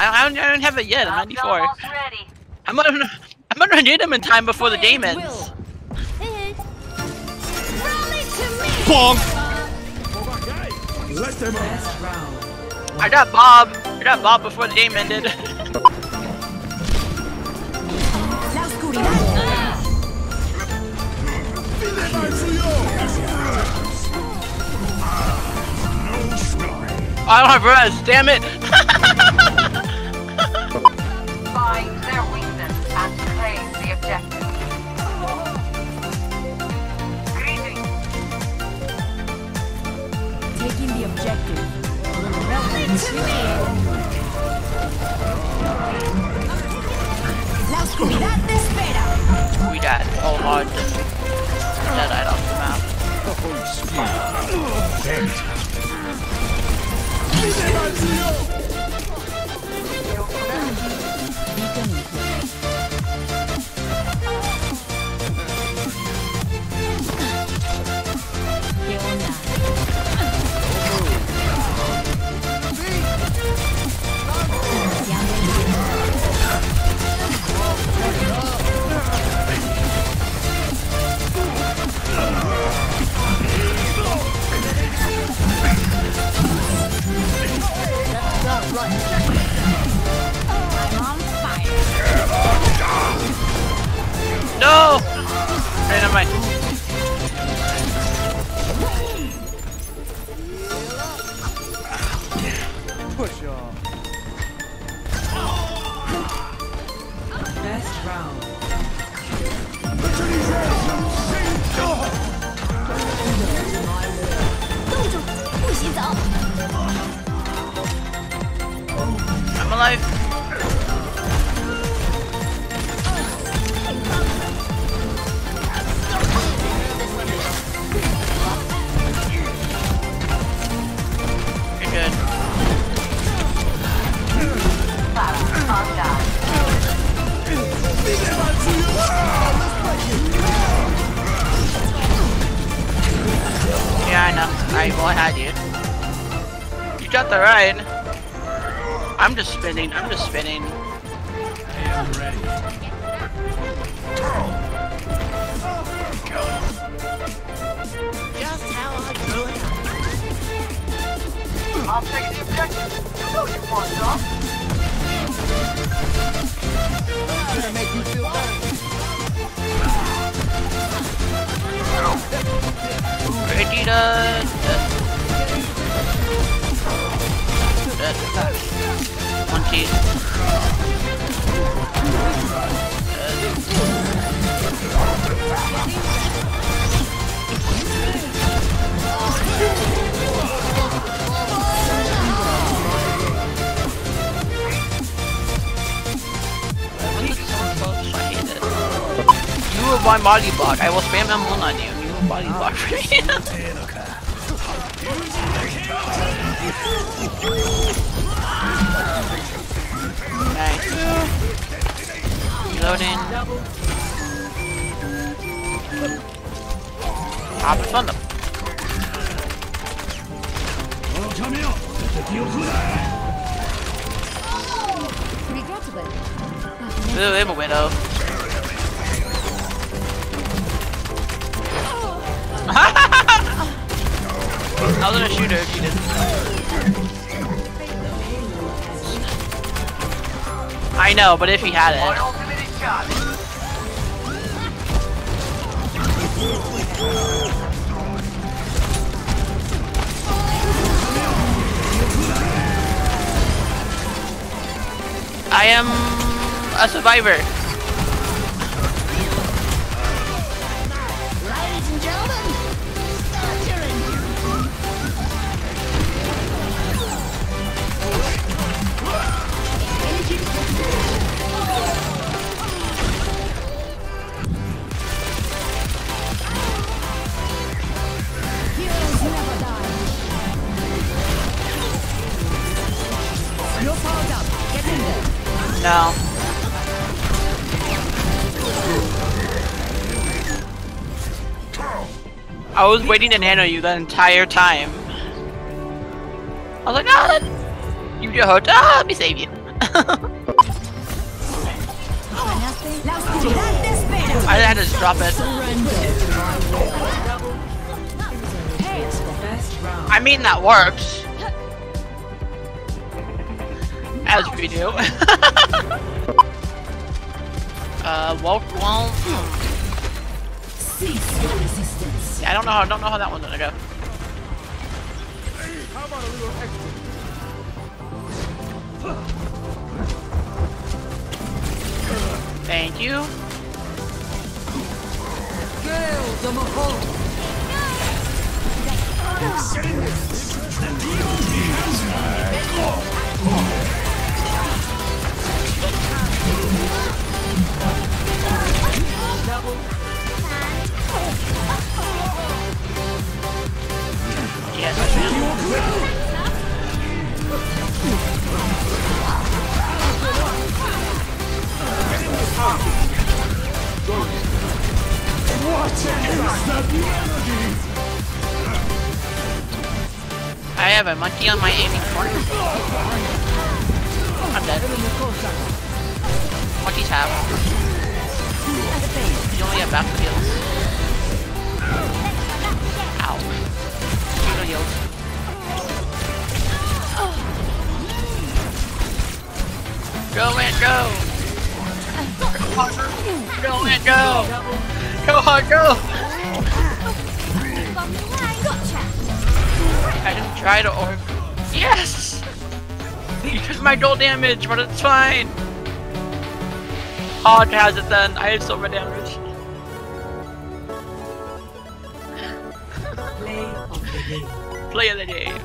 I don't have it yet. I'm 94. I'm gonna need them in time before the game ends. Bonk! I got Bob. I got Bob before the game ended. I don't have res, damn it! Find their weakness and claim the objective. Greetings. Taking the objective. La oscuridad te espera. We died. Oh lord. That died off the map. Oh, damn it. No! Right on my. Push off. Best round. I'm alive. Yeah, I know. I had you. You got the ride. I'm just spinning. I'm just spinning. I'm ready. Just how I do it. I'll take the objective. You know you want it off. I'm gonna make you feel bad. Ready to... You will buy body block. I will spam M1 on you. You will body block for me. Nice. Reloading. Hop on them. Ooh, I'm a widow. I was gonna shoot her if she didn't. I know, but if he had it. I am a survivor. Ladies and gentlemen. No. I was waiting to nano you the entire time. I was like, ah, you get hurt. Ah, let me save you. I had to just drop it. I mean, that works. As we do. Well. Yeah, I don't know how that one's gonna go. How about a little extra? Thank you. I have a monkey on my aiming corner. I'm dead. Monkey tap. You only have back heals. Ow. No heals. Go and go! Go and go! Go hard, go! I didn't try to orb. Yes! You took my gold damage, but it's fine! Hodge has it then, I have silver damage. Play of the game.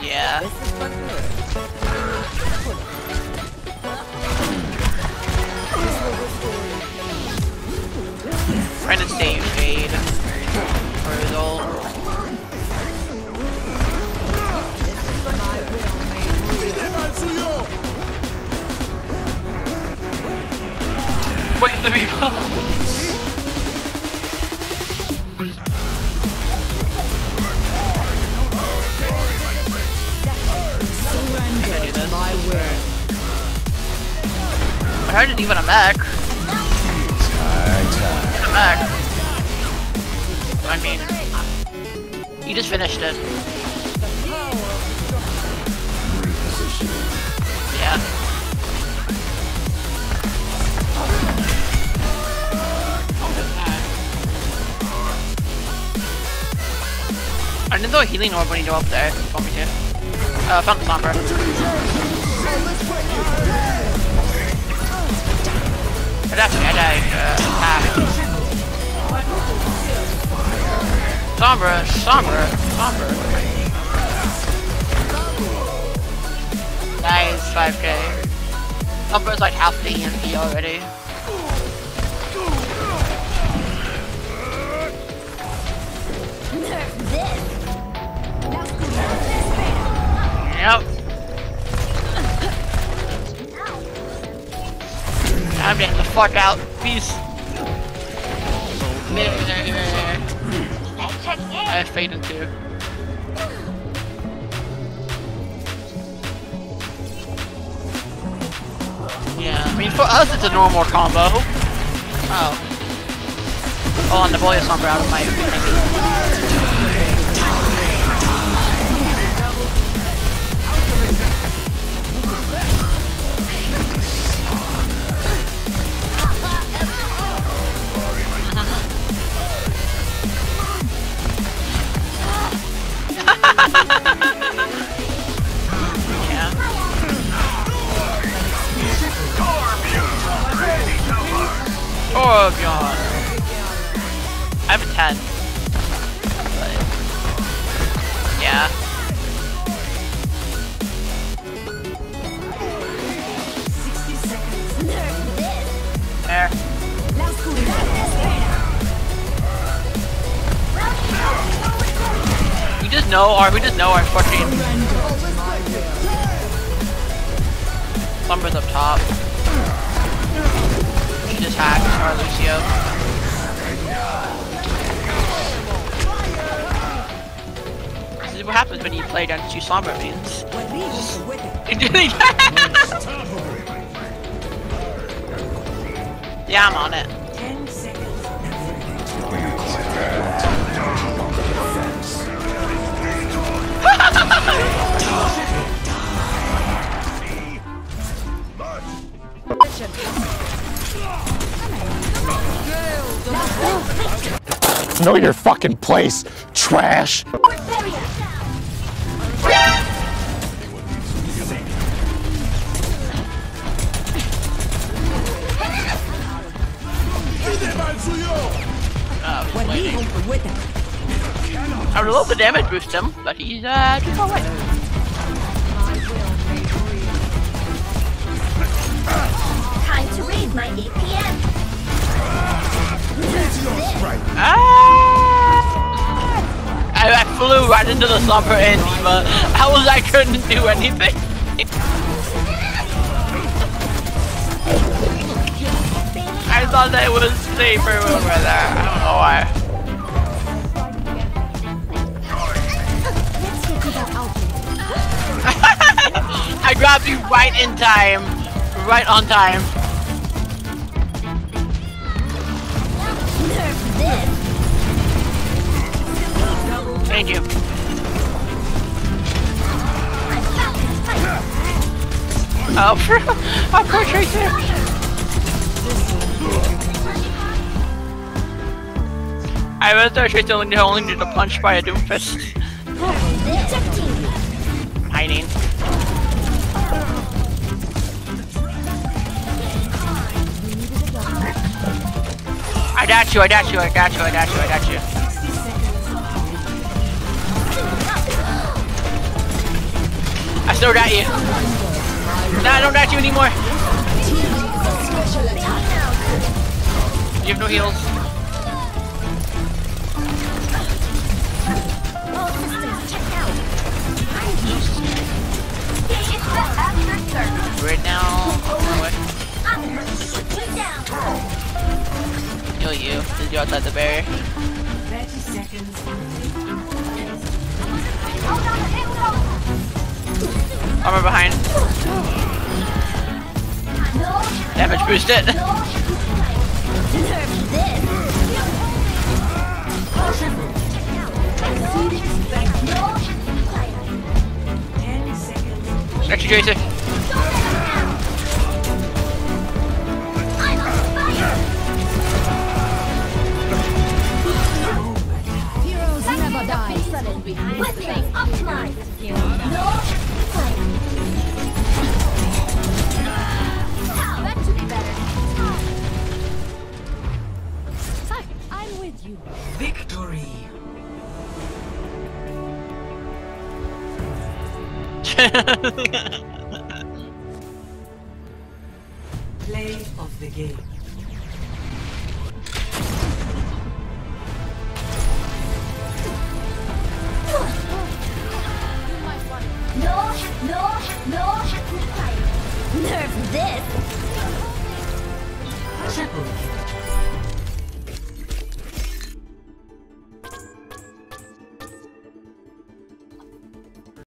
Yeah. Trying to save Jade. Brutal. Wait, let me follow. I tried to do it on back. I'm back. I mean, you just finished it. Yeah. I didn't throw a healing orb when you go up there. If you want me to. Found the somber. But actually, I died, Sombra. Nice, 5k. Sombra's like half the EMP already. Yep. I'm getting the fuck out. Peace. I have fade in two. Yeah, I mean for us it's a normal combo. Oh. Oh, and the boy is somewhere out of my Oh god. I have a 10. But yeah. There. We just know our fucking Sombra's up top. Just hacked our Lucio. This is what happens when you play against two Sombra mains. Yeah, I'm on it. 10 seconds. Know your fucking place, trash. I would love the damage boost him, but he's too far away. Time to read my EPM. Ah! I flew right into the slumber and Diva. I couldn't do anything. I thought that it was safer over there. I don't know why. I grabbed you right in time. Right on time. Thank you. Oh, I'll crouch right there. I was actually only did a punch by a Doomfist. Hiding. I got you, I got you, I got you, I got you, I got you. I still got you. Nah, I don't got you anymore. You have no heals. Right now, what? Yo, you. Did you outside the barrier? 30 seconds. Armor behind. Damage boosted. Next, Jason. Victory. Play of the game. No, nerve this. Triple.